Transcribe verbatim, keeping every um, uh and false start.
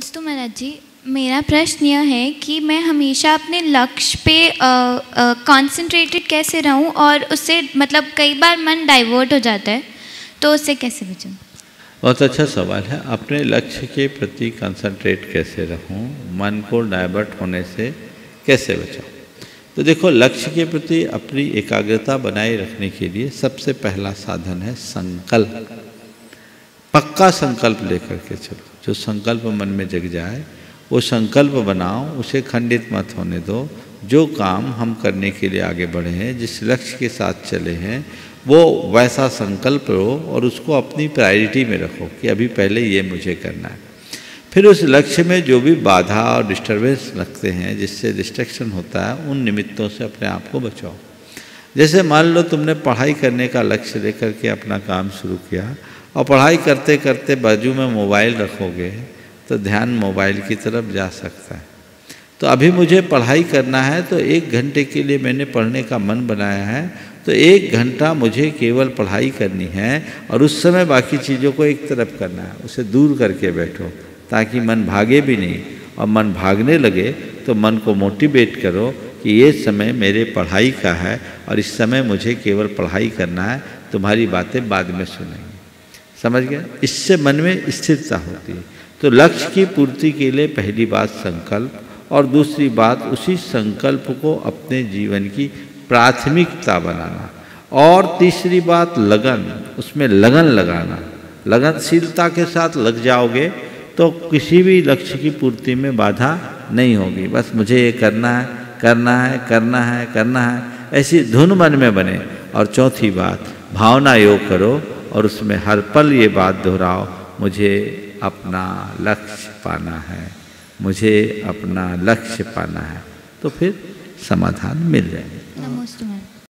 दोस्तों मनोज जी, मेरा प्रश्न यह है कि मैं हमेशा अपने लक्ष्य पे कॉन्सेंट्रेटेड कैसे रहूं और उससे मतलब कई बार मन डाइवर्ट हो जाता है, तो उससे कैसे बचूं? बहुत अच्छा सवाल है। अपने लक्ष्य के प्रति कॉन्सेंट्रेट कैसे रहूं, मन को डाइवर्ट होने से कैसे बचाऊं? तो देखो, लक्ष्य के प्रति अपनी एकाग्रता बनाए रखने के लिए सबसे पहला साधन है संकल्प। पक्का संकल्प लेकर के चलो, जो संकल्प मन में जग जाए वो संकल्प बनाओ, उसे खंडित मत होने दो। जो काम हम करने के लिए आगे बढ़े हैं, जिस लक्ष्य के साथ चले हैं, वो वैसा संकल्प लो और उसको अपनी प्रायोरिटी में रखो कि अभी पहले ये मुझे करना है। फिर उस लक्ष्य में जो भी बाधा और डिस्टर्बेंस लगते हैं, जिससे डिस्ट्रैक्शन होता है, उन निमित्तों से अपने आप को बचाओ। जैसे मान लो तुमने पढ़ाई करने का लक्ष्य लेकर के अपना काम शुरू किया और पढ़ाई करते करते बाजू में मोबाइल रखोगे तो ध्यान मोबाइल की तरफ जा सकता है। तो अभी मुझे पढ़ाई करना है, तो एक घंटे के लिए मैंने पढ़ने का मन बनाया है, तो एक घंटा मुझे केवल पढ़ाई करनी है और उस समय बाकी चीज़ों को एक तरफ करना है, उसे दूर करके बैठो ताकि मन भागे भी नहीं। और मन भागने लगे तो मन को मोटिवेट करो कि ये समय मेरे पढ़ाई का है और इस समय मुझे केवल पढ़ाई करना है, तुम्हारी बातें बाद में सुनेंगे। समझ गए? इससे मन में स्थिरता होती है। तो लक्ष्य की पूर्ति के लिए पहली बात संकल्प, और दूसरी बात उसी संकल्प को अपने जीवन की प्राथमिकता बनाना, और तीसरी बात लगन, उसमें लगन लगाना। लगनशीलता के साथ लग जाओगे तो किसी भी लक्ष्य की पूर्ति में बाधा नहीं होगी। बस मुझे ये करना है, करना है, करना है, करना है, ऐसी धुन मन में बने। और चौथी बात, भावना योग करो और उसमें हर पल ये बात दोहराओ, मुझे अपना लक्ष्य पाना है, मुझे अपना लक्ष्य पाना है। तो फिर समाधान मिल जाएगा।